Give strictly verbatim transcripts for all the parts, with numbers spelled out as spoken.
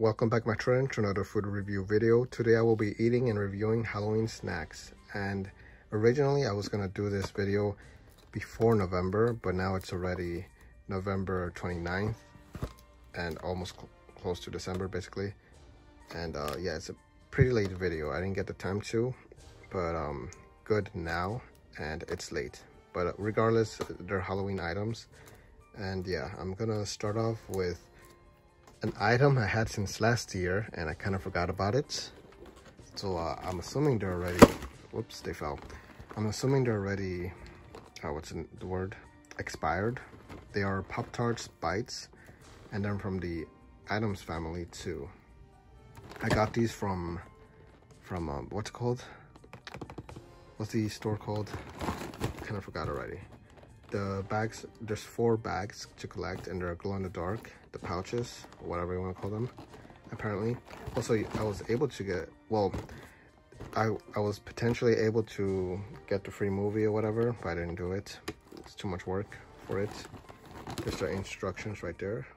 Welcome back, my friend, to another food review video. Today I will be eating and reviewing Halloween snacks, and originally I was going to do this video before November, but now it's already November twenty-ninth and almost cl close to December basically. And uh yeah, it's a pretty late video. I didn't get the time to, but um good now, and it's late, but regardless, they're Halloween items. And yeah, I'm gonna start off with an item I had since last year and I kind of forgot about it. So uh, I'm assuming they're already, whoops, they fell. I'm assuming they're already, oh, what's the word? Expired. They are Pop-Tarts Bites, and they're from the Addams Family too. I got these from, from um, what's it called? What's the store called? Kind of forgot already. The bags, there's four bags to collect, and they're glow in the dark, the pouches, whatever you want to call them, apparently. Also, I was able to get, well, I, I was potentially able to get the free movie or whatever, but I didn't do it. It's too much work for it. There's the instructions right there,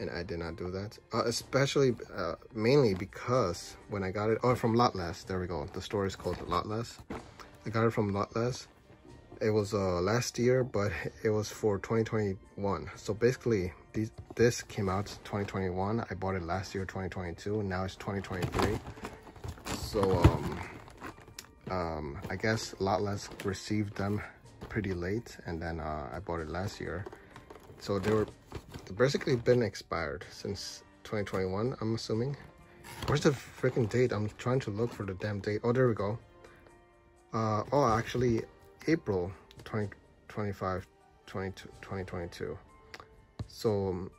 and I did not do that. Uh, especially, uh, mainly because when I got it, oh, from Lot-Less, there we go. The store is called Lot-Less. I got it from Lot-Less. It was uh, last year, but it was for twenty twenty-one. So basically, these, this came out twenty twenty-one. I bought it last year, twenty twenty-two. Now it's twenty twenty-three. So um, um, I guess Lot-Less received them pretty late, and then uh, I bought it last year. So they were basically been expired since twenty twenty-one. I'm assuming. Where's the freaking date? I'm trying to look for the damn date. Oh, there we go. Uh, oh, actually. April twenty twenty-five, twenty twenty-two. So um,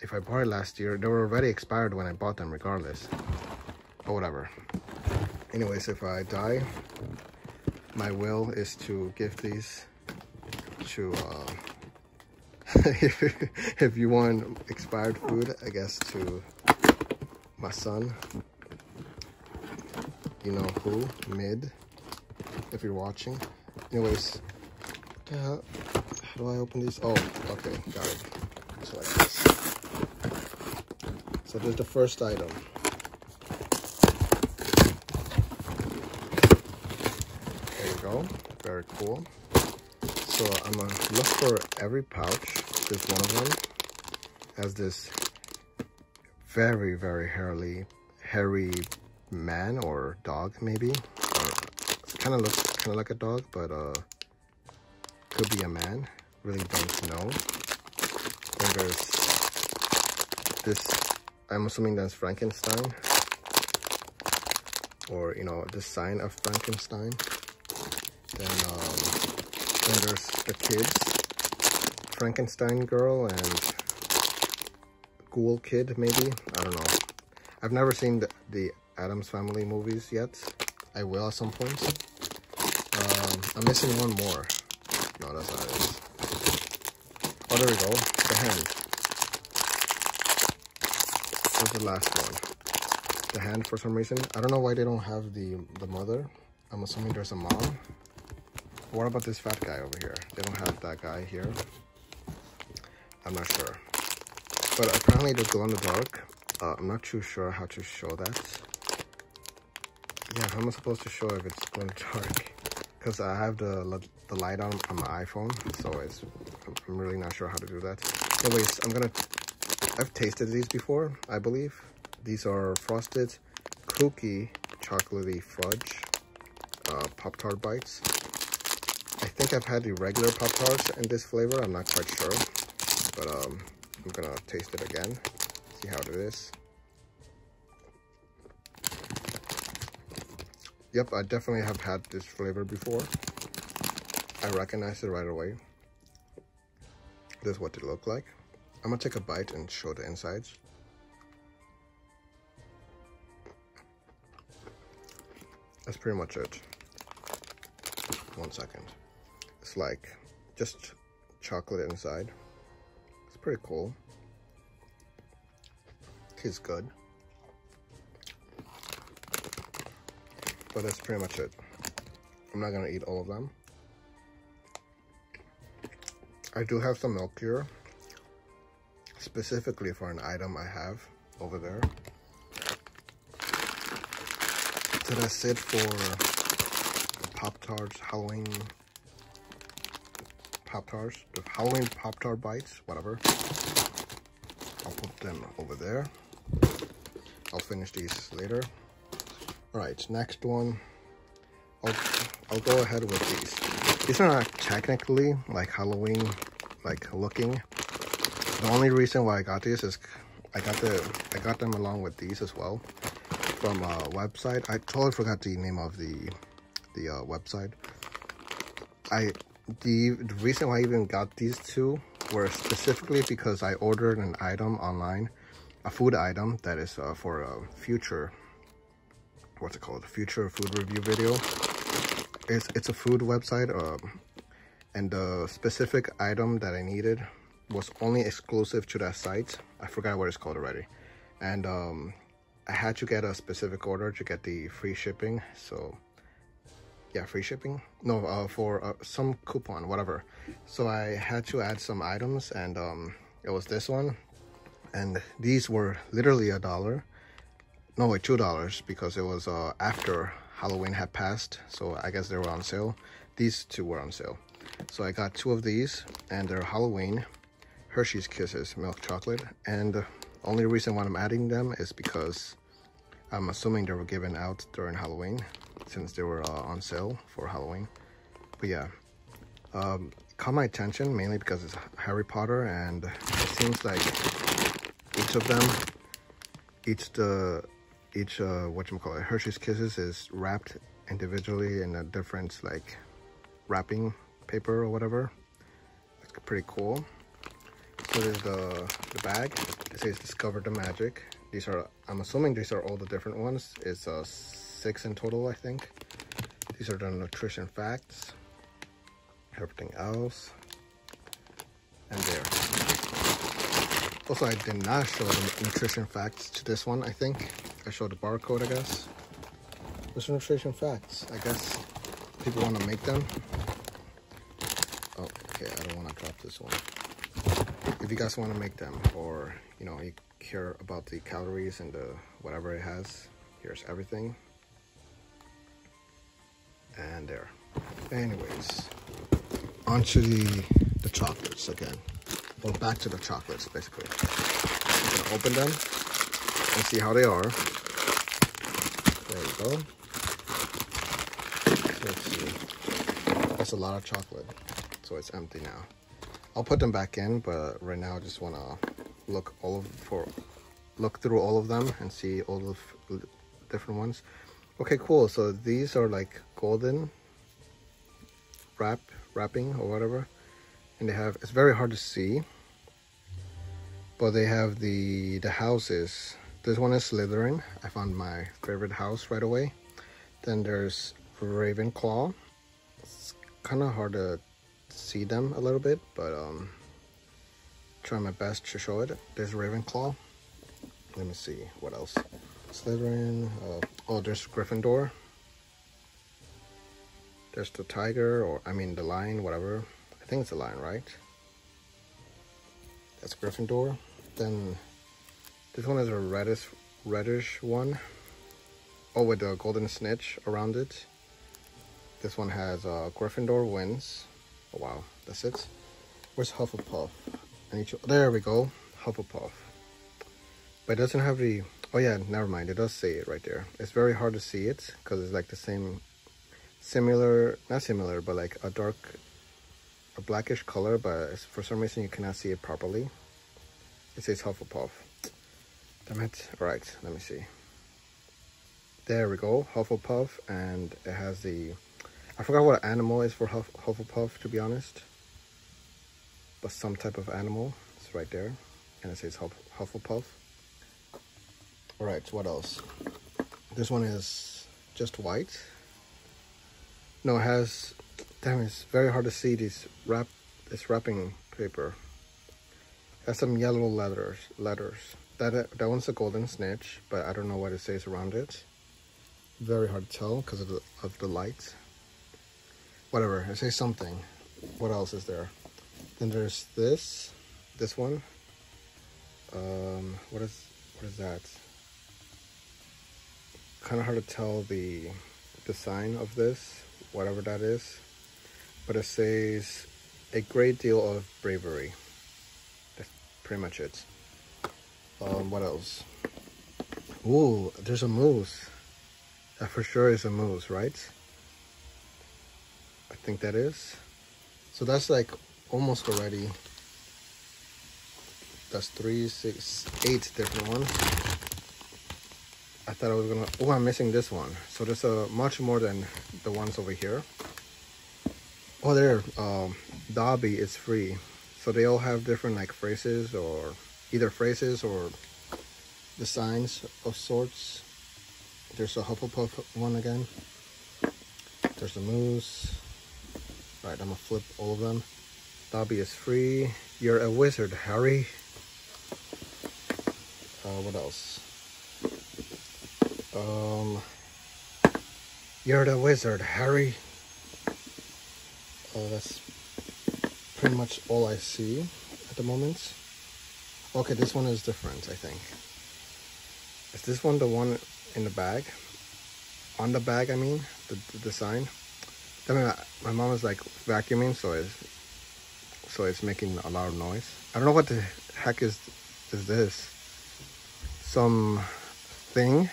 if I bought it last year, they were already expired when I bought them regardless, but whatever. Anyways, if I die, my will is to give these to uh, if, if you want expired food, I guess to my son, you know who, Mid, if you're watching. Anyways, uh, how do I open these? Oh, okay, got it. Just like this. So there's the first item. There you go. Very cool. So I'm gonna look for every pouch. There's one of them. It has this very, very hairy, hairy man or dog, maybe. Kind of looks kind of like a dog, but uh, could be a man. Really don't know. Then there's this. I'm assuming that's Frankenstein, or you know, the sign of Frankenstein. Then, um, then there's the kids, Frankenstein girl and ghoul kid, maybe. I don't know. I've never seen the, the Addams Family movies yet. I will at some point. Um, I'm missing one more. No, that's not it. Oh, there we go. The hand. Here's the last one. The hand, for some reason. I don't know why they don't have the, the mother. I'm assuming there's a mom. What about this fat guy over here? They don't have that guy here. I'm not sure. But apparently they glow in the dark. Uh, I'm not too sure how to show that. Yeah, how am I supposed to show if it's glow in the dark? Because I have the the light on on my iPhone, so it's I'm really not sure how to do that. Anyways, I'm gonna I've tasted these before, I believe. These are Frosted Cookie Chocolatey Fudge uh, Pop-Tart Bites. I think I've had the regular Pop-Tarts in this flavor. I'm not quite sure, but um, I'm gonna taste it again, see how it is. Yep, I definitely have had this flavor before. I recognize it right away. This is what they look like. I'm gonna take a bite and show the insides. That's pretty much it. One second. It's like just chocolate inside. It's pretty cool. Tastes good. But that's pretty much it. I'm not gonna eat all of them. I do have some milk here, specifically for an item I have over there that I said for the Pop-Tarts, Halloween Pop-Tarts, the Halloween Pop-Tart bites, whatever. I'll put them over there. I'll finish these later. All right, next one. I'll, I'll go ahead with these. These are not technically like Halloween, like looking. The only reason why I got these is I got the I got them along with these as well from a website. I totally forgot the name of the the uh, website. I the, the reason why I even got these two were specifically because I ordered an item online, a food item that is uh, for a future. What's it called? Future food review video. It's it's a food website, uh, and the specific item that I needed was only exclusive to that site. I forgot what it's called already, and um, I had to get a specific order to get the free shipping. So, yeah, free shipping. No, uh, for uh, some coupon, whatever. So I had to add some items, and um, it was this one, and these were literally a dollar. No, wait, two dollars, because it was uh, after Halloween had passed, so I guess they were on sale. These two were on sale. So I got two of these, and they're Halloween Hershey's Kisses milk chocolate, and the only reason why I'm adding them is because I'm assuming they were given out during Halloween, since they were uh, on sale for Halloween. But yeah, um, caught my attention mainly because it's Harry Potter, and it seems like each of them, each the... each uh whatchamacallit Hershey's Kisses is wrapped individually in a different like wrapping paper or whatever. It's pretty cool. So there's the, the bag. It says discover the magic. These are, I'm assuming these are all the different ones. It's uh six in total, I think. These are the nutrition facts, everything else, and there. Also, I did not show the nutrition facts to this one, I think. I showed the barcode, I guess. There's nutrition facts. I guess people want to make them. Oh, okay, I don't want to drop this one. If you guys want to make them, or, you know, you care about the calories and the whatever it has, here's everything. And there. Anyways, onto the, the chocolates again. Well, back to the chocolates, basically. I'm gonna open them and see how they are. There we go. Let's see. That's a lot of chocolate, so it's empty now. I'll put them back in, but right now I just want to look all of for, look through all of them and see all the different ones. Okay, cool. So these are like golden wrap, wrapping or whatever, and they have. It's very hard to see, but they have the the houses. This one is Slytherin. I found my favorite house right away. Then there's Ravenclaw. It's kind of hard to see them a little bit, but um, try my best to show it. There's Ravenclaw. Let me see what else. Slytherin. Uh, oh, there's Gryffindor. There's the tiger, or I mean the lion, whatever. I think it's the lion, right? That's Gryffindor. Then this one is a reddish, reddish one. Oh, with a golden snitch around it. This one has uh, Gryffindor wins. Oh, wow, that's it. Where's Hufflepuff? I need to, there we go, Hufflepuff. But it doesn't have the, oh yeah, never mind. It does say it right there. It's very hard to see it because it's like the same, similar, not similar, but like a dark, a blackish color, but it's, for some reason you cannot see it properly. It says Hufflepuff. Damn it. Right, let me see. There we go, Hufflepuff, and it has the, I forgot what animal is for Huff, Hufflepuff, to be honest, but some type of animal. It's right there, and it says Huff, Hufflepuff. All right, what else? This one is just white. No, it has, damn, it's very hard to see this wrap, this wrapping paper. It has some yellow letters, letters. That, that one's a golden snitch, but I don't know what it says around it. Very hard to tell because of the, of the light. Whatever, it says something. What else is there? Then there's this, this one. Um, what is, What is that? Kind of hard to tell the the sign of this, whatever that is, but it says a great deal of bravery. That's pretty much it. Um, what else? Ooh, there's a moose. That for sure is a moose, right? I think that is. So that's like almost already. That's three, six, eight different ones. I thought I was gonna, oh, I'm missing this one. So there's a uh, much more than the ones over here. Oh, there, um, Dobby is free. So they all have different like phrases or either phrases or the signs of sorts. There's a Hufflepuff one again. There's a moose. All right, I'm gonna flip all of them. Dobby is free. You're a wizard, Harry. Uh, what else? Um, you're the wizard, Harry. Oh, that's pretty much all I see at the moment. Okay, this one is different, I think. Is this one the one in the bag? On the bag, I mean, the, the, the sign. I mean, my mom is like vacuuming, so it's, so it's making a loud noise. I don't know what the heck is, is this. Some thing.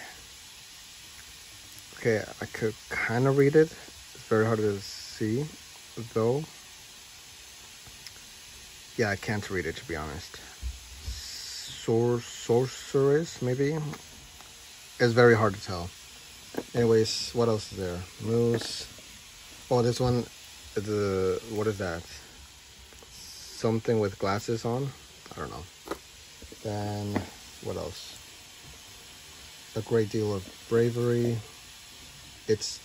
Okay, I could kind of read it. It's very hard to see, though. Yeah, I can't read it, to be honest. Sor sorceress, maybe? It's very hard to tell. Anyways, what else is there? Moose. Oh, this one, the, what is that? Something with glasses on? I don't know. Then, what else? A great deal of bravery. It's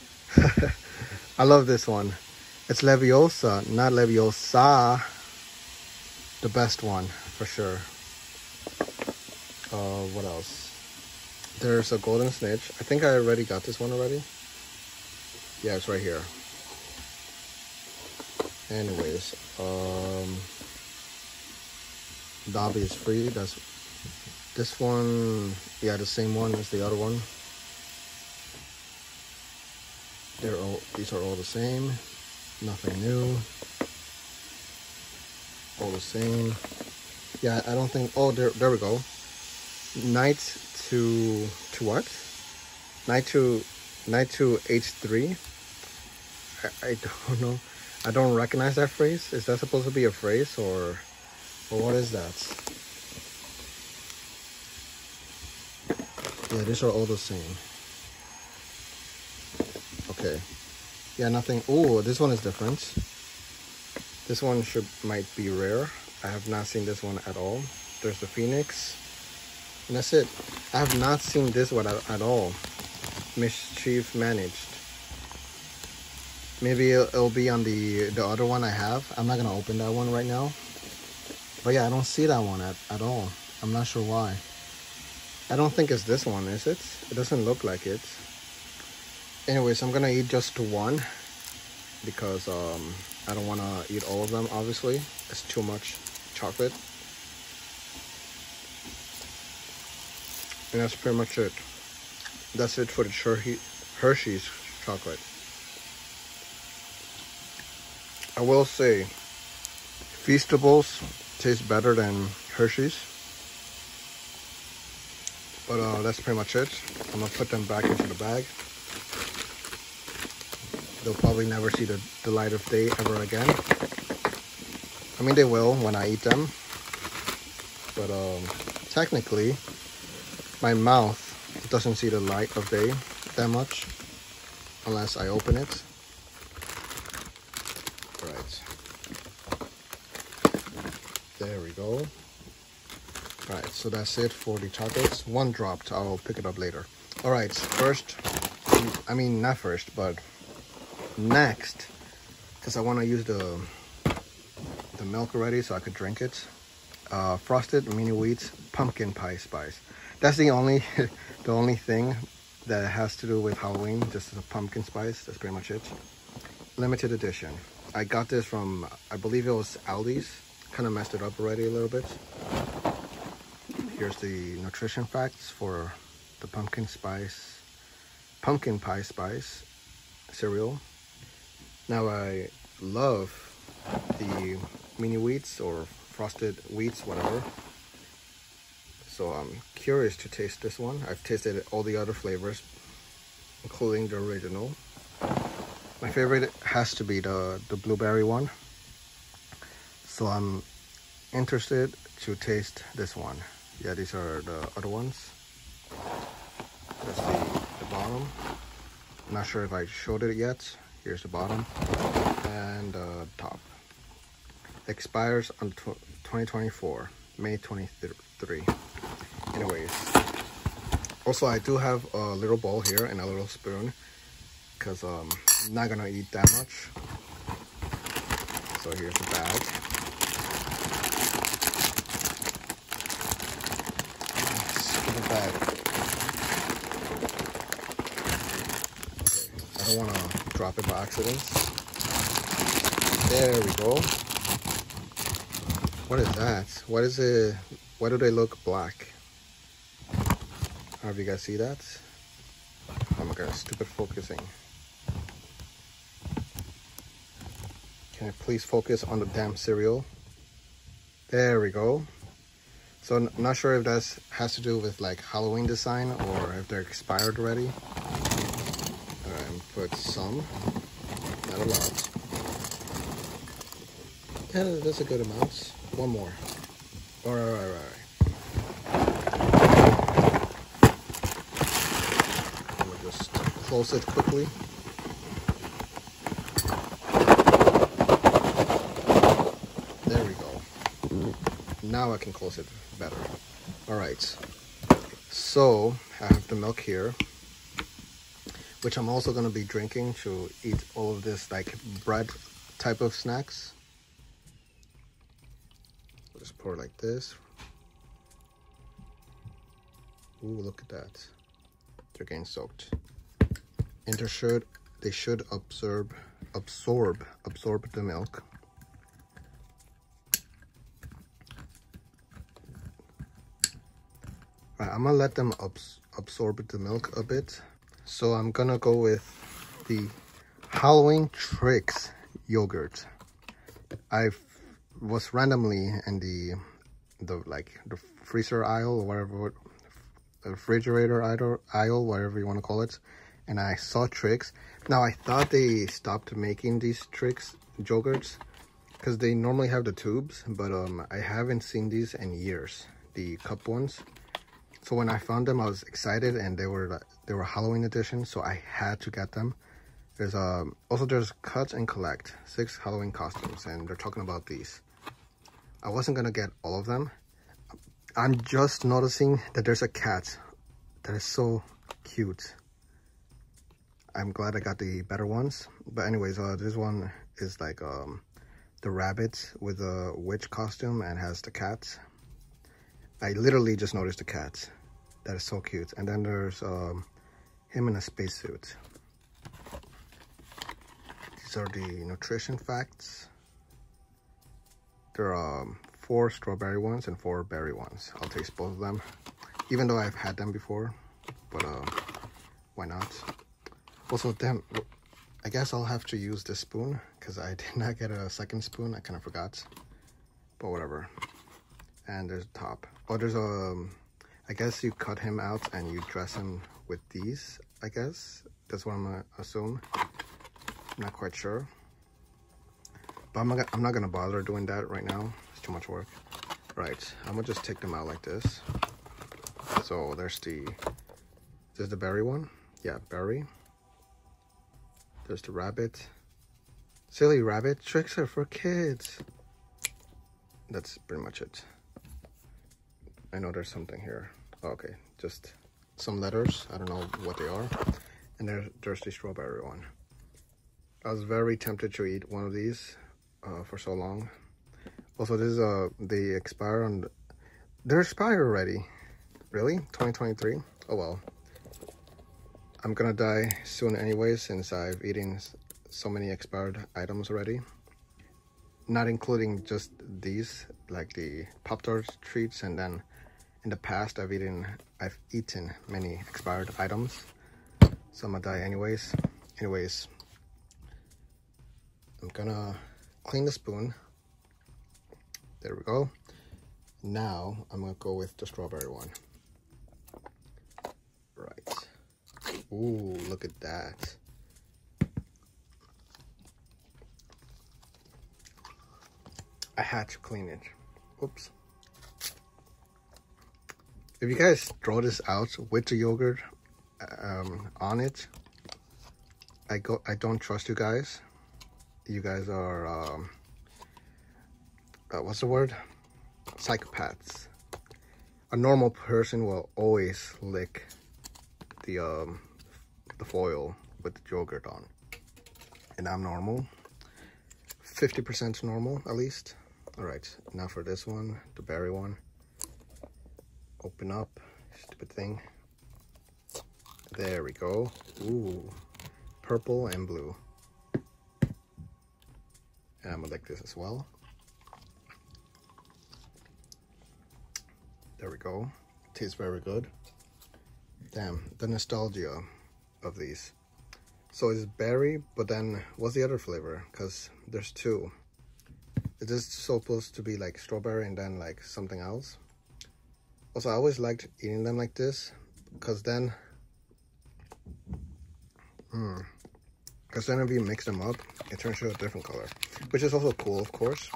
I love this one. It's Leviosa, not Leviosa. The best one for sure. Uh what else? There's a golden snitch. I think I already got this one already. Yeah, it's right here. Anyways, um Dobby is free. That's this one. Yeah, the same one as the other one. They're all, these are all the same. Nothing new. All the same. Yeah, I don't think, oh, there, there we go. Knight to, to what? Knight to, knight to H three. I, I don't know. I don't recognize that phrase. Is that supposed to be a phrase or, or what is that? Yeah, these are all the same. Okay, yeah, nothing. Oh, this one is different. This one should might be rare. I have not seen this one at all. There's the Phoenix, and that's it. I have not seen this one at, at all. Mischief managed. Maybe it'll, it'll be on the the other one I have. I'm not gonna open that one right now. But yeah, I don't see that one at, at all. I'm not sure why. I don't think it's this one, is it? It doesn't look like it. Anyways, I'm gonna eat just one because um, I don't wanna eat all of them, obviously. It's too much chocolate. And that's pretty much it. That's it for the Hershey's chocolate. I will say, Feastables taste better than Hershey's. But uh, that's pretty much it. I'm gonna put them back into the bag. They'll probably never see the, the light of day ever again. I mean, they will when I eat them. But um, technically, my mouth doesn't see the light of day that much. Unless I open it. Right. There we go. Alright, so that's it for the chocolates. One dropped. I'll pick it up later. Alright, first... I mean, not first, but... next, because I want to use the the milk already so I could drink it. Uh, Frosted Mini Wheats pumpkin pie spice. That's the only the only thing that has to do with Halloween. Just the pumpkin spice. That's pretty much it. Limited edition. I got this from, I believe it was Aldi's. Kind of messed it up already a little bit. Here's the nutrition facts for the pumpkin spice, pumpkin pie spice cereal. Now I love the mini wheats or frosted wheats, whatever. So I'm curious to taste this one. I've tasted all the other flavors, including the original. My favorite has to be the, the blueberry one. So I'm interested to taste this one. Yeah, these are the other ones. That's the, the bottom. I'm not sure if I showed it yet. Here's the bottom and the top. Expires on twenty twenty-four, May twenty-third. Anyways, also I do have a little bowl here and a little spoon because um, I'm not gonna eat that much. So here's the bag. Let's get the bag. Okay, I don't wanna drop it by accident. There we go. What is that? What is it? Why do they look black? Have you guys see that? Oh my god, stupid focusing. Can I please focus on the damn cereal? There we go. So I'm not sure if that has to do with like Halloween design or if they're expired already. Um, put some, not a lot. Yeah, that's a good amount. One more. All right, all right, all right. We'll just close it quickly. There we go. Now I can close it better. All right. So I have the milk here, which I'm also going to be drinking to eat all of this like bread type of snacks. Just pour like this. Ooh, look at that. They're getting soaked. And they should, they should absorb, absorb, absorb the milk. Right, I'm gonna let them abs absorb the milk a bit. So I'm gonna go with the Halloween Trix yogurt. I've was randomly in the the like the freezer aisle or whatever, the refrigerator aisle, whatever you want to call it, and I saw Trix. Now I thought they stopped making these Trix yogurts because they normally have the tubes, but um I haven't seen these in years, the cup ones. So when I found them, I was excited, and they were they were Halloween edition, so I had to get them. There's um also there's cut and collect six Halloween costumes, and they're talking about these. I wasn't gonna get all of them. I'm just noticing that there's a cat that is so cute. I'm glad I got the better ones. But anyways, uh, this one is like um, the rabbit with a witch costume and has the cat. I literally just noticed the cat. That is so cute. And then there's um, him in a spacesuit. These are the nutrition facts. There are um, four strawberry ones and four berry ones. I'll taste both of them, even though I've had them before, but uh, why not? Also, damn, I guess I'll have to use this spoon because I did not get a second spoon. I kind of forgot, but whatever. And there's a top. Oh, there's a, um, I guess you cut him out and you dress him with these, I guess. That's what I'm gonna assume. I'm not quite sure. But I'm not, I'm not gonna bother doing that right now. It's too much work. Right, I'm gonna just take them out like this. So there's the, there's the berry one. Yeah, berry. There's the rabbit. Silly rabbit, tricks are for kids. That's pretty much it. I know there's something here. Oh, okay, just some letters. I don't know what they are. And there's, there's the strawberry one. I was very tempted to eat one of these uh, for so long. Also, this is uh, they expire on. The, they're expired already. Really? twenty twenty-three? Oh well. I'm gonna die soon anyway, since I've eaten so many expired items already. Not including just these, like the Poptarts treats, and then In the past, I've eaten I've eaten many expired items, so I'm gonna die anyways. Anyways, I'm gonna clean the spoon. There we go. Now I'm gonna go with the strawberry one. Right. Ooh, look at that. I had to clean it. Oops. If you guys throw this out with the yogurt um, on it, I go. I don't trust you guys. You guys are um, uh, what's the word? Psychopaths. A normal person will always lick the um, the foil with the yogurt on, and I'm normal. fifty percent normal at least. All right, now for this one, the berry one. Open up, stupid thing. There we go. Ooh, purple and blue. And I'm gonna lick this as well. There we go. Tastes very good. Damn, the nostalgia of these. So it's berry, but then what's the other flavor? Because there's two. Is this supposed to be like strawberry and then like something else? Also, I always liked eating them like this, because then, mm, because then if you mix them up, it turns into a different color, which is also cool, of course.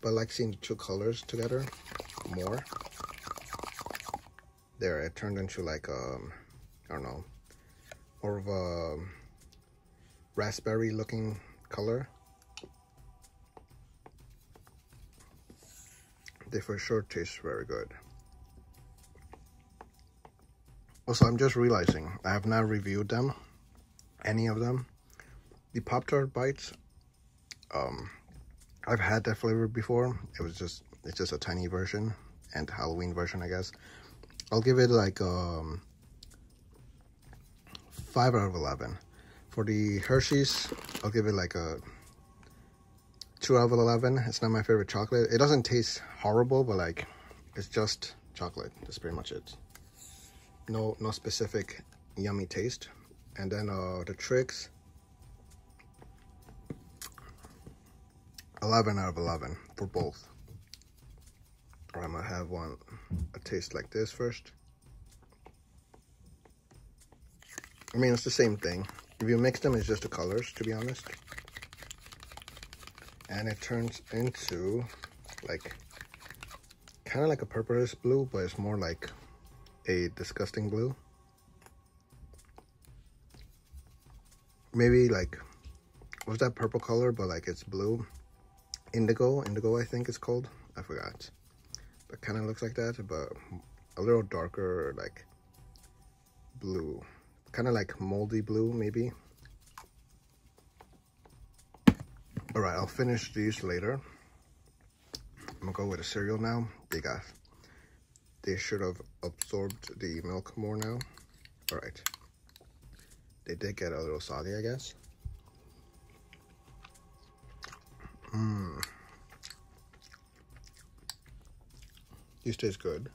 But I like seeing the two colors together more. There, it turned into like um, I don't know, more of a raspberry-looking color. They for sure taste very good. Also, I'm just realizing I have not reviewed them, any of them. The Pop-Tart bites, um, I've had that flavor before. It was just, it's just a tiny version and Halloween version, I guess. I'll give it like um, five out of eleven. For the Hershey's, I'll give it like a two out of eleven. It's not my favorite chocolate. It doesn't taste horrible, but like, it's just chocolate. That's pretty much it. No, no specific yummy taste. And then uh, the Trix, eleven out of eleven for both. Or I'm gonna have one a taste like this first. I mean, it's the same thing. If you mix them, it's just the colors, to be honest. And it turns into like kind of like a purplish blue, but it's more like a disgusting blue. Maybe like, what's that purple color, but like it's blue? Indigo, indigo I think it's called. I forgot. But kind of looks like that, but a little darker, like blue. Kind of like moldy blue, maybe. All right, I'll finish these later. I'm gonna go with the cereal now. They got, they should have absorbed the milk more now. All right. They did get a little soggy, I guess. Mmm. These taste good.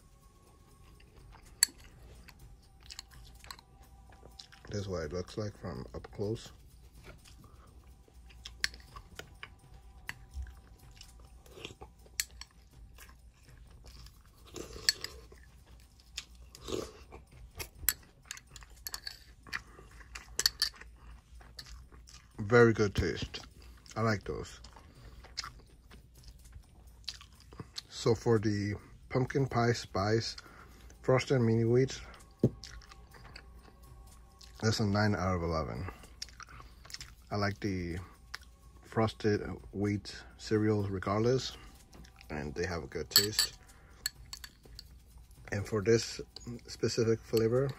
This is what it looks like from up close. Very good taste. I like those. So for the pumpkin pie spice frosted mini wheats, that's a nine out of eleven. I like the frosted wheat cereals regardless, and they have a good taste. And for this specific flavor,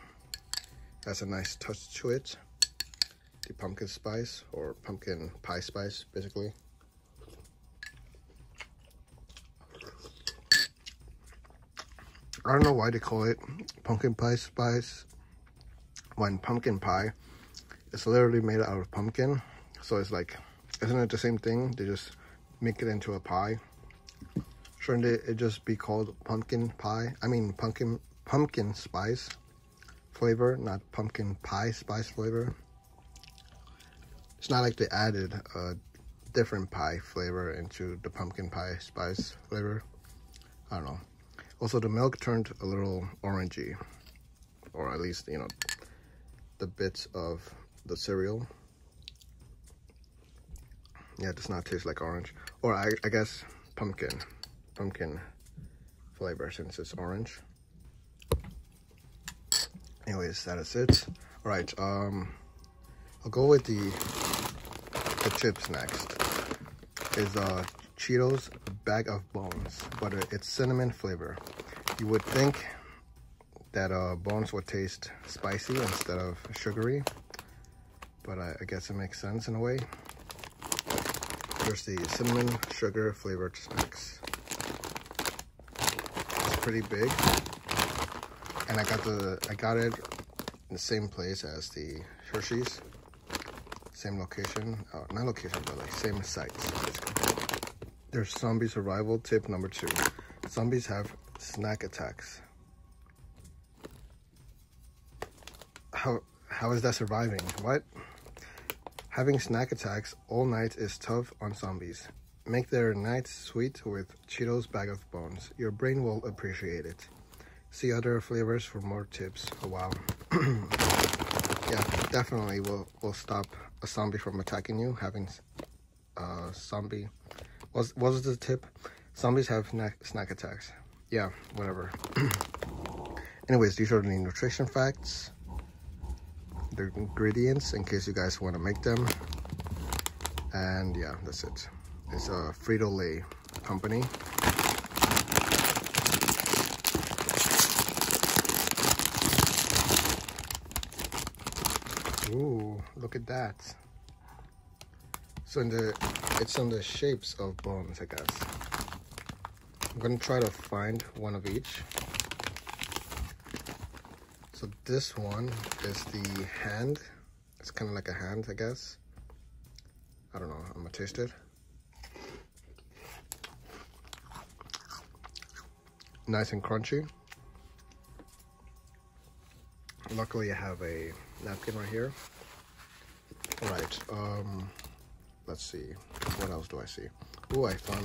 has a nice touch to it. The pumpkin spice, or pumpkin pie spice, basically. I don't know why they call it pumpkin pie spice when pumpkin pie is literally made out of pumpkin. So it's like, isn't it the same thing? They just make it into a pie. Shouldn't it just be called pumpkin pie? I mean, pumpkin pumpkin spice flavor, not pumpkin pie spice flavor. It's not like they added a different pie flavor into the pumpkin pie spice flavor. I don't know. Also, the milk turned a little orangey, or at least, you know, the bits of the cereal. Yeah, it does not taste like orange, or I, I guess pumpkin. Pumpkin flavor since it's orange. Anyways, that is it. All right, um, I'll go with the the chips next. Is uh Cheetos Bag of Bones, but it's cinnamon flavor. You would think that uh bones would taste spicy instead of sugary, but I, I guess it makes sense in a way. Here's the cinnamon sugar flavored snacks. Pretty big, and I got the I got it in the same place as the Hershey's, same location, oh, not location, but like same site. There's zombie survival tip number two. Zombies have snack attacks. How how is that surviving? What? Having snack attacks all night is tough on zombies. Make their night sweet with Cheetos Bag of Bones. Your brain will appreciate it. See other flavors for more tips. Oh, wow. Yeah, definitely will will stop a zombie from attacking you. Having a zombie... What was the tip? Zombies have snack attacks. Yeah, whatever. Anyways, these are the nutrition facts. The ingredients, in case you guys want to make them. And yeah, that's it. It's a Frito-Lay company. Ooh, look at that. So in the, it's on the shapes of bones, I guess. I'm gonna try to find one of each. So this one is the hand. It's kind of like a hand, I guess. I don't know, I'm gonna taste it. Nice and crunchy. Luckily I have a napkin right here. All right, um, let's see. What else do I see? Ooh, I found,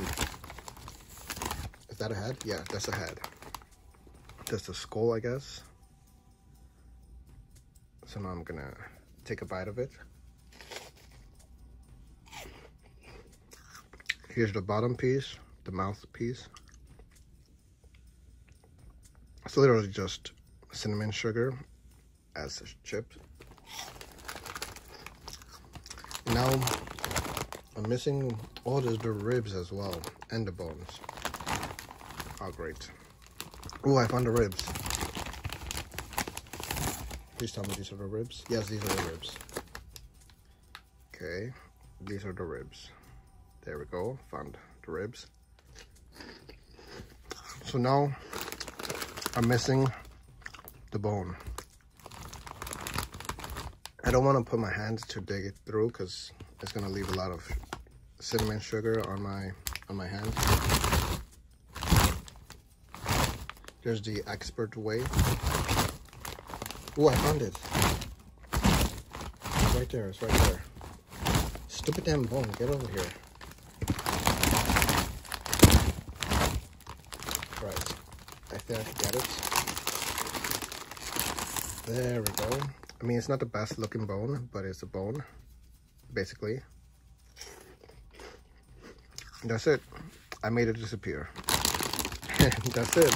is that a head? Yeah, that's a head. That's a skull, I guess. So now I'm gonna take a bite of it. Here's the bottom piece, the mouthpiece. It's literally just cinnamon sugar as a chip. Now I'm missing all the, the ribs as well, and the bones. Oh, great. Oh, I found the ribs. Please tell me these are the ribs. Yes, these are the ribs. Okay, these are the ribs. There we go, found the ribs. So now I'm missing the bone. I don't want to put my hands to dig it through because it's gonna leave a lot of cinnamon sugar on my on my hands. There's the expert way. Oh, I found it. It's right there. It's right there. Stupid damn bone! Get over here. Right. I think I got it. There we go. I mean, it's not the best looking bone, but it's a bone, basically. That's it. I made it disappear. That's it.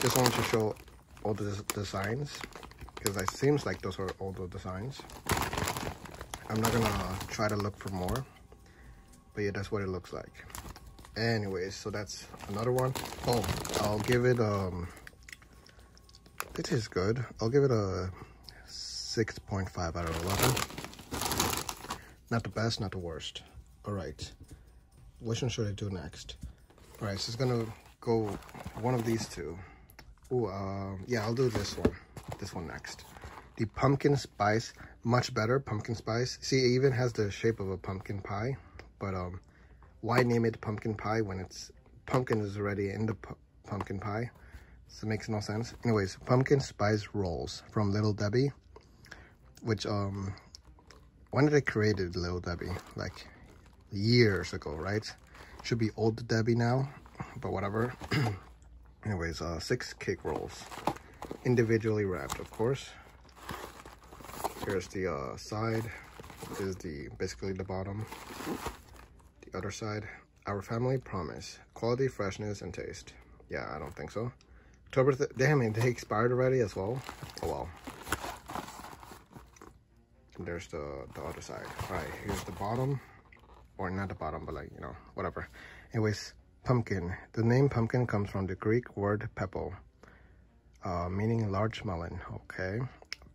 Just wanted to show all the designs, because it seems like those are all the designs. I'm not gonna try to look for more, but yeah, that's what it looks like. Anyways, so that's another one. Oh, I'll give it, um, it tastes good. I'll give it a six point five out of eleven. Not the best, not the worst. All right, which one should I do next? All right, so it's gonna go one of these two. Ooh, uh, yeah, I'll do this one, this one next. The pumpkin spice, much better, pumpkin spice. See, it even has the shape of a pumpkin pie, but um, why name it pumpkin pie when it's pumpkin is already in the pu pumpkin pie, so it makes no sense. Anyways, pumpkin spice rolls from Little Debbie, which, um, when did they created Little Debbie? Like, years ago, right? Should be Old Debbie now, but whatever. Anyways, uh, six cake rolls. Individually wrapped, of course. Here's the uh, side. This is the basically the bottom. The other side. Our family promise. Quality, freshness, and taste. Yeah, I don't think so. October th Damn it, they expired already as well? Oh well. And there's the, the other side. Alright, here's the bottom. Or not the bottom, but like, you know, whatever. Anyways, pumpkin. The name pumpkin comes from the Greek word pepo. Uh, meaning large melon, okay.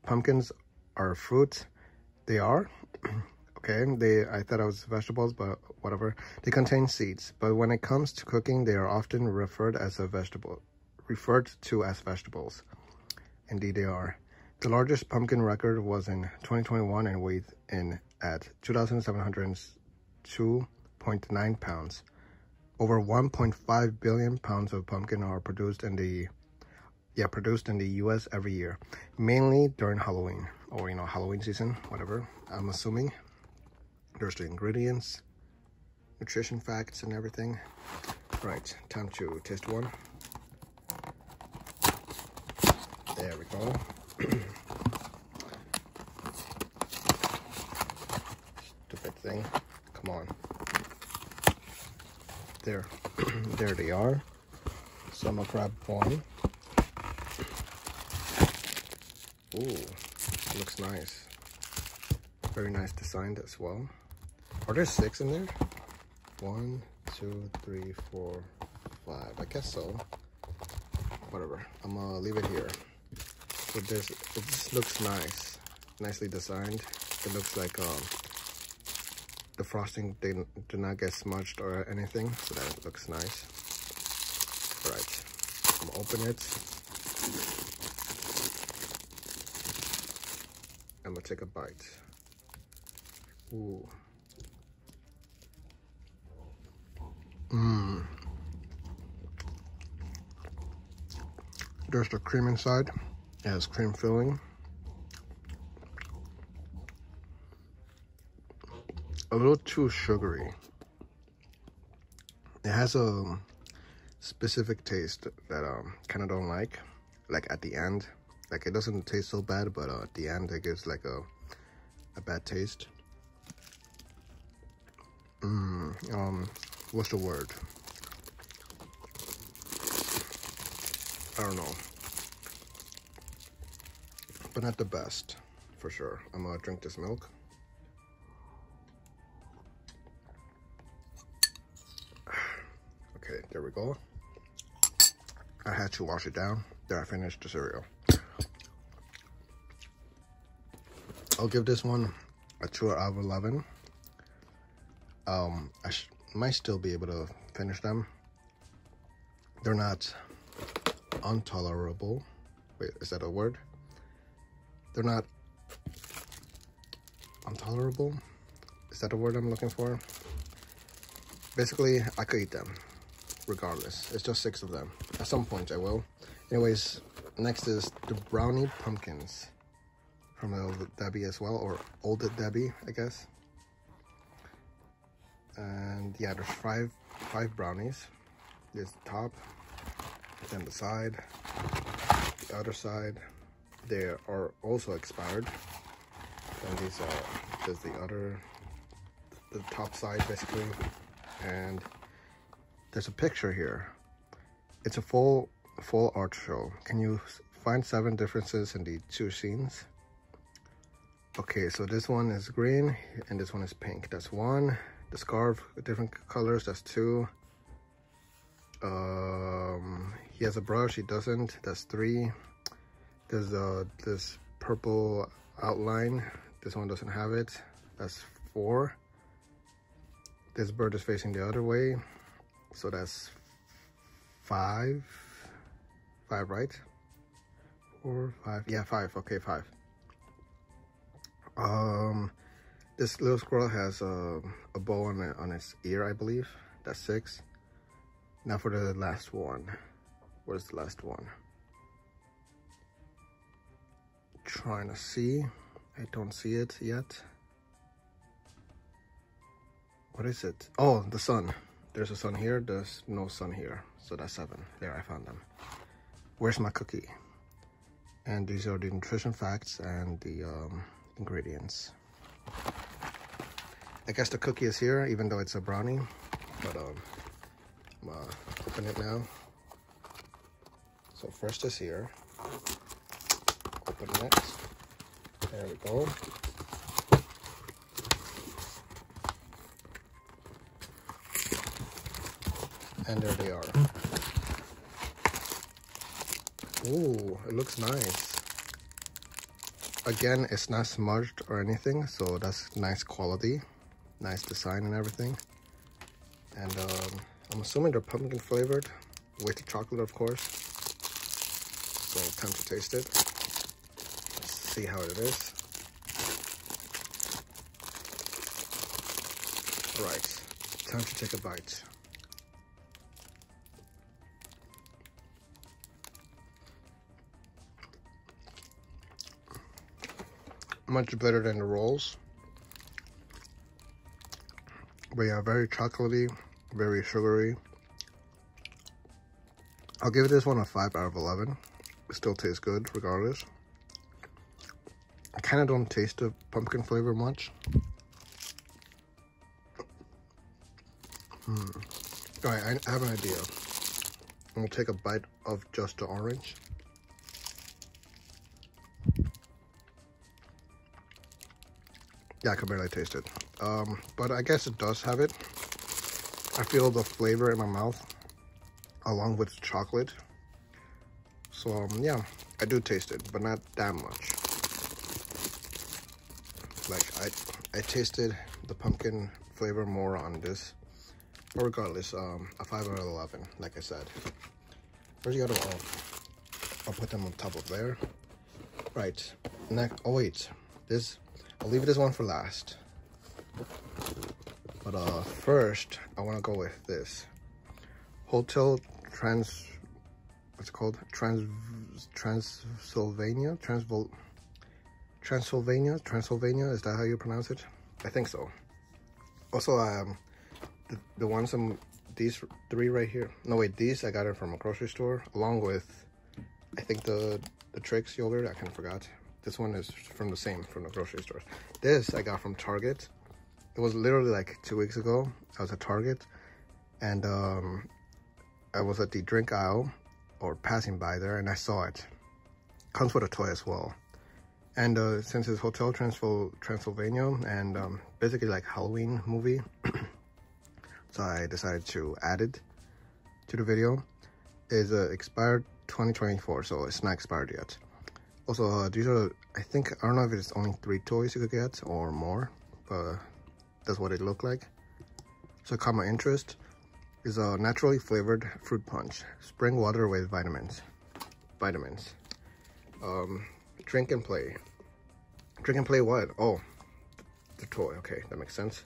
Pumpkins are fruits. They are, okay. They, I thought it was vegetables, but whatever. They contain seeds, but when it comes to cooking, they are often referred as a vegetable, referred to as vegetables. Indeed, they are. The largest pumpkin record was in twenty twenty-one and weighed in at two thousand seven hundred two point nine pounds. Over one point five billion pounds of pumpkin are produced in the Yeah, produced in the U S every year, mainly during Halloween or, you know, Halloween season, whatever, I'm assuming. There's the ingredients, nutrition facts, and everything. Right, time to taste one. There we go. Stupid thing. Come on. There. There they are. So I'm gonna grab one. Ooh, looks nice. Very nice designed as well. Are there six in there? One, two, three, four, five. I guess so. Whatever. I'm gonna leave it here. So there's. It just looks nice. Nicely designed. It looks like um, the frosting they did not get smudged or anything. So that looks nice. All right. I'm gonna open it. I'm gonna take a bite. Ooh. Mmm. There's the cream inside. It has cream filling. A little too sugary. It has a specific taste that I um, kind of don't like. Like at the end. Like, it doesn't taste so bad, but uh, at the end, it gives, like, a a bad taste. Mmm, um, what's the word? I don't know. But not the best, for sure. I'm gonna drink this milk. Okay, there we go. I had to wash it down. There, I finished the cereal. I'll give this one a two out of eleven. Um, I sh might still be able to finish them. They're not intolerable. Wait, is that a word? They're not intolerable? Is that the word I'm looking for? Basically, I could eat them regardless. It's just six of them. At some point, I will. Anyways, next is the brownie pumpkins. From Little Debbie as well, or Old Debbie, I guess. And yeah, there's five five brownies. There's the top, then the side, the other side. They are also expired. And these are, there's the other, the top side basically. And there's a picture here. It's a full full art show. Can you find seven differences in the two scenes? Okay, so this one is green and this one is pink. That's one. The scarf, different colors. That's two. Um, he has a brush. He doesn't. That's three. There's uh, this purple outline. This one doesn't have it. That's four. This bird is facing the other way. So that's five. Five, right? Four, five. Yeah, five. Okay, five. Um, this little squirrel has a, a bow on, on its ear, I believe. That's six. Now for the last one. What is the last one? I'm trying to see. I don't see it yet. What is it? Oh, the sun. There's a sun here. There's no sun here. So that's seven. There, I found them. Where's my cookie? And these are the nutrition facts and the um, ingredients. I guess the cookie is here, even though it's a brownie. But um, I'm gonna open it now. So first is here. Open it. There we go. And there they are. Ooh, it looks nice. Again, it's not smudged or anything, so that's nice quality. Nice design and everything. And um, I'm assuming they're pumpkin flavored with chocolate, of course. So time to taste it. Let's see how it is. All right, time to take a bite. Much better than the rolls, but yeah, very chocolatey, very sugary. I'll give this one a five out of eleven. It still tastes good regardless. I kind of don't taste the pumpkin flavor much. Hmm. All right, I have an idea. I'm gonna take a bite of just the orange. Yeah, I can barely taste it, um, but I guess it does have it. I feel the flavor in my mouth along with the chocolate. So um, yeah, I do taste it, but not that much. Like I, I tasted the pumpkin flavor more on this. But regardless, um, a five out of eleven, like I said. Where's the other one? I'll put them on top of there. Right, next, oh wait, this. I'll leave this one for last, but uh, first I want to go with this Hotel Trans. What's it called? Trans Transylvania. Transvol. Transylvania. Transylvania. Is that how you pronounce it? I think so. Also, um, the, the ones um, these three right here. No wait, these I got it from a grocery store, along with I think the the Trix yogurt. I kind of forgot. This one is from the same, from the grocery store. This I got from Target. It was literally like two weeks ago. I was at Target and um, I was at the drink aisle or passing by there and I saw it. Comes with a toy as well. And uh, since it's Hotel Transylvania and um, basically like Halloween movie, so I decided to add it to the video. It's uh, expired twenty twenty-four, so it's not expired yet. Also, uh, these are, I think, I don't know if it's only three toys you could get or more, but that's what it looked like. So, caught my interest is a naturally flavored fruit punch, spring water with vitamins. Vitamins. Um, drink and play. Drink and play what? Oh, the toy. Okay, that makes sense.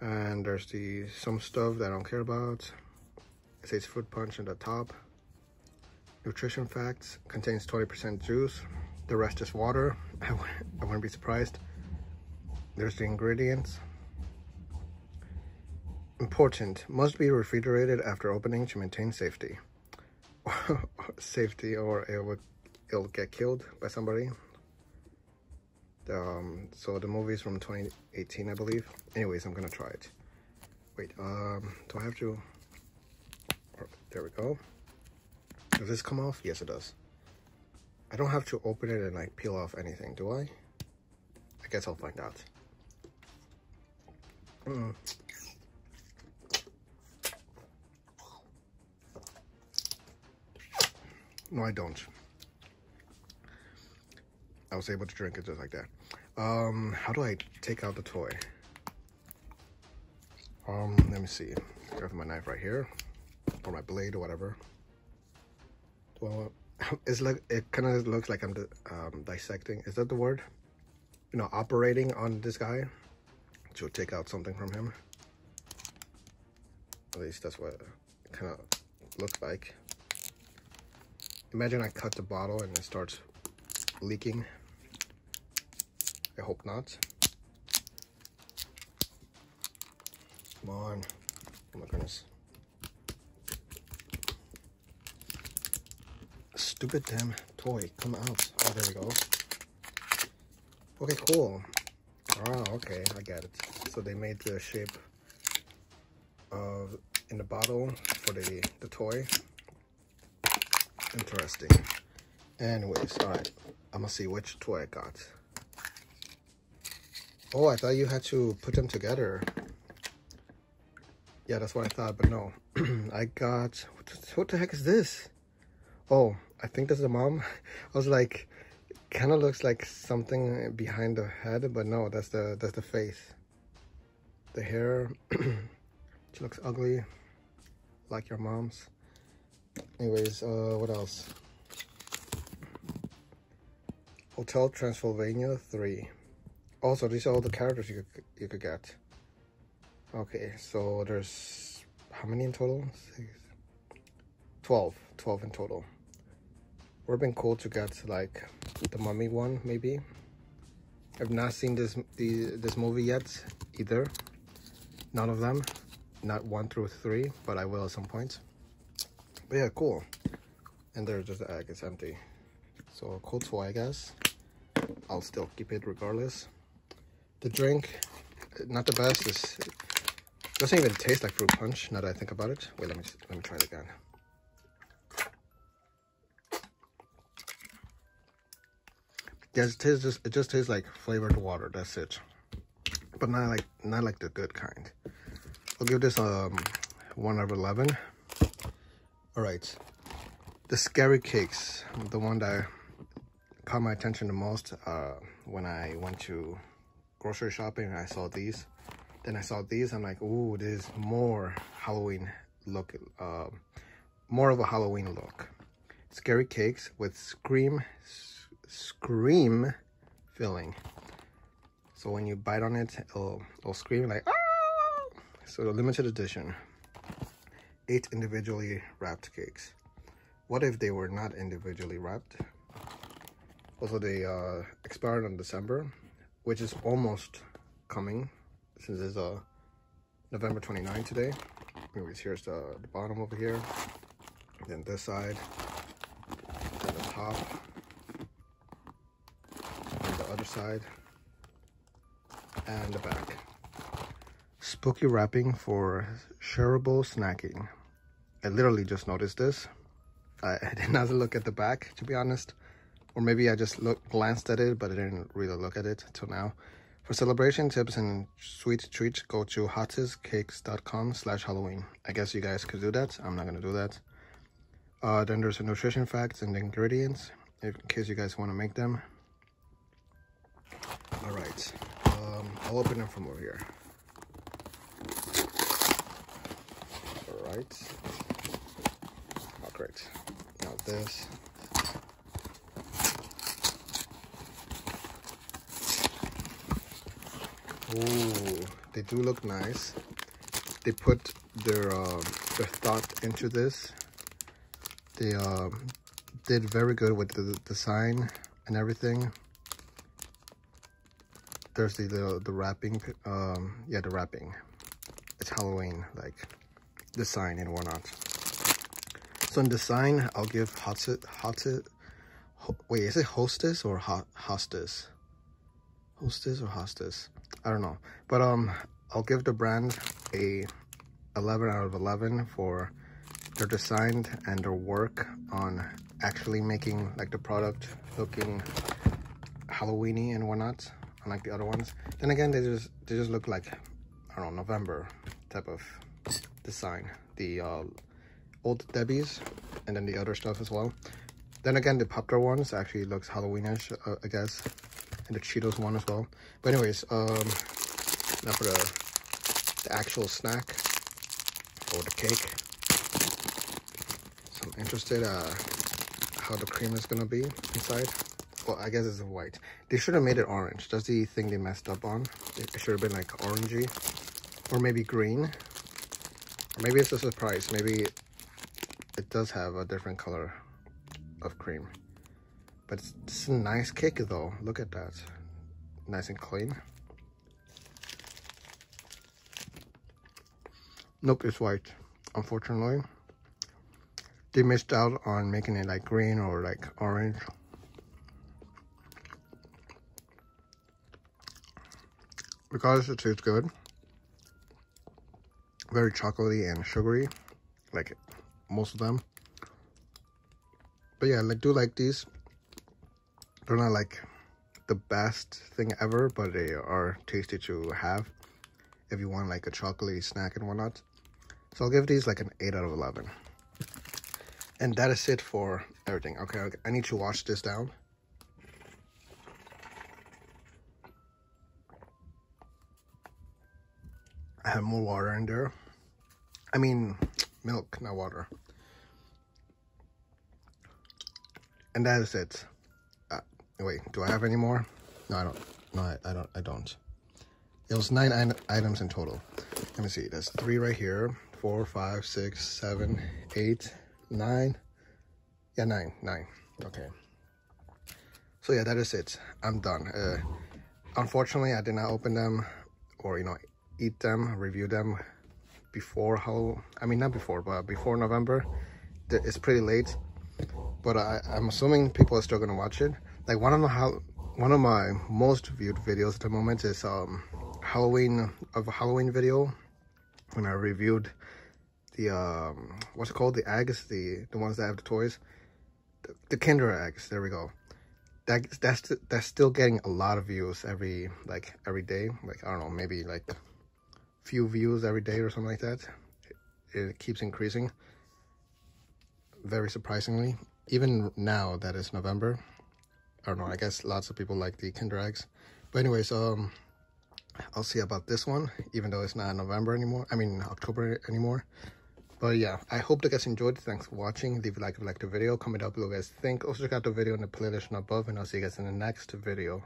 And there's the some stuff that I don't care about. It says fruit punch on the top. Nutrition facts, contains twenty percent juice, the rest is water. I, I wouldn't be surprised. There's the ingredients. Important, must be refrigerated after opening to maintain safety. Safety or it would, it'll get killed by somebody. Um, so the movie's from twenty eighteen, I believe. Anyways, I'm gonna try it. Wait, um, do I have to, oh, there we go. Does this come off? Yes, it does. I don't have to open it and like peel off anything, do I? I guess I'll find out. Mm. No, I don't. I was able to drink it just like that. Um, how do I take out the toy? Um, let me see. Grab my knife right here, or my blade, or whatever. Well, it's like it kind of looks like I'm um, dissecting. Is that the word? You know, operating on this guy to take out something from him. At least that's what kind of look like. Imagine I cut the bottle and it starts leaking. I hope not. Come on. Oh my goodness. Stupid damn toy, come out. Oh, there we go. Okay, cool. Oh, okay, I got it. So they made the shape of in the bottle for the, the toy. Interesting. Anyways, alright. I'm gonna see which toy I got. Oh, I thought you had to put them together. Yeah, that's what I thought, but no. I got... What the, what the heck is this? Oh, I think that's the mom. I was like... Kind of looks like something behind the head, but no, that's the that's the face. The hair, she looks ugly, like your mom's. Anyways, uh, what else? Hotel Transylvania three. Also, these are all the characters you could, you could get. Okay, so there's how many in total? Six, twelve, twelve in total. Would have been cool to get like the mummy one, maybe. I've not seen this the, this movie yet either. None of them, not one through three, but I will at some point. But yeah, cool. And there's just the egg; it's empty. So cool toy, I guess. I'll still keep it regardless. The drink, not the best. This doesn't even taste like fruit punch. Now that I think about it, wait, let me let me try it again. Yes, it tastes just it just tastes like flavored water. That's it, but not like not like the good kind. I'll give this um one out of eleven. All right, the scary cakes, the one that caught my attention the most uh, when I went to grocery shopping. I saw these, then I saw these. I'm like, ooh, this is more Halloween look, uh, more of a Halloween look. Scary cakes with scream. Scream filling. So when you bite on it, it'll, it'll scream like, ah! So the limited edition. Eight individually wrapped cakes. What if they were not individually wrapped? Also, they uh, expired on December, which is almost coming since it's uh, November twenty-ninth today. Anyways, here's the, the bottom over here. Then this side. Then the top. Side and the back. Spooky wrapping for shareable snacking. I literally just noticed this. I, I did not look at the back, to be honest, or maybe I just look glanced at it, but I didn't really look at it till now. For celebration tips and sweet treats, go to hostess cakes dot com slash Halloween. I guess you guys could do that. I'm not gonna do that. Uh, then there's the nutrition facts and the ingredients in case you guys want to make them. All right, um, I'll open them from over here. All right. Oh, great. Now this. Ooh, they do look nice. They put their uh, their thought into this. They uh, did very good with the design and everything. There's the, the, the wrapping, um, yeah, the wrapping. It's Halloween, like, design and whatnot. So in design, I'll give Hostess, Hostess, ho wait, is it Hostess or ho Hostess? Hostess or Hostess? I don't know. But um, I'll give the brand a eleven out of eleven for their design and their work on actually making, like, the product looking Halloween-y and whatnot. Like the other ones. Then again, they just they just look like, I don't know, November type of design. The uh, old Debbie's and then the other stuff as well. Then again, the Poptart ones actually looks Halloweenish, uh, I guess, and the Cheetos one as well. But anyways, um, now for the, the actual snack or the cake. So I'm interested uh, how the cream is gonna be inside. Well, I guess it's white. They should have made it orange. That's the thing they messed up on. It should have been like orangey, or maybe green, or maybe it's a surprise. Maybe it does have a different color of cream. But it's, it's a nice cake though. Look at that. Nice and clean. Nope, it's white. Unfortunately, they missed out on making it like green or like orange. Regardless, it tastes good. Very chocolatey and sugary, like most of them. But yeah, I do like these. They're not like the best thing ever, but they are tasty to have if you want like a chocolatey snack and whatnot. So I'll give these like an eight out of eleven. And that is it for everything. Okay, okay, I need to wash this down. I have more water in there. I mean, milk, not water. And that is it. Uh, wait, do I have any more? No, I don't. No, I, I don't. I don't. It was nine items in total. Let me see. There's three right here. Four, five, six, seven, eight, nine. Yeah, nine, nine. Okay. So yeah, that is it. I'm done. Uh, unfortunately, I did not open them, or you know, eat them, review them before Halloween. I mean, not before, but before November. It's pretty late, but I, I'm assuming people are still gonna watch it. Like one of the how, one of my most viewed videos at the moment is um Halloween of a Halloween video when I reviewed the um what's it called, the eggs, the the ones that have the toys, the, the Kinder eggs. There we go. That that's that's still getting a lot of views every like every day. Like I don't know, maybe like. Few views every day or something like that. It, it keeps increasing, very surprisingly, even now that it's November. I don't know, I guess lots of people like the Kinder eggs. But anyways, um I'll see about this one, even though it's not November anymore, I mean October anymore. But yeah, I hope you guys enjoyed. Thanks for watching. Leave a like if you liked the video, comment down below what you guys think. Also check out the video in the playlist and above, and I'll see you guys in the next video.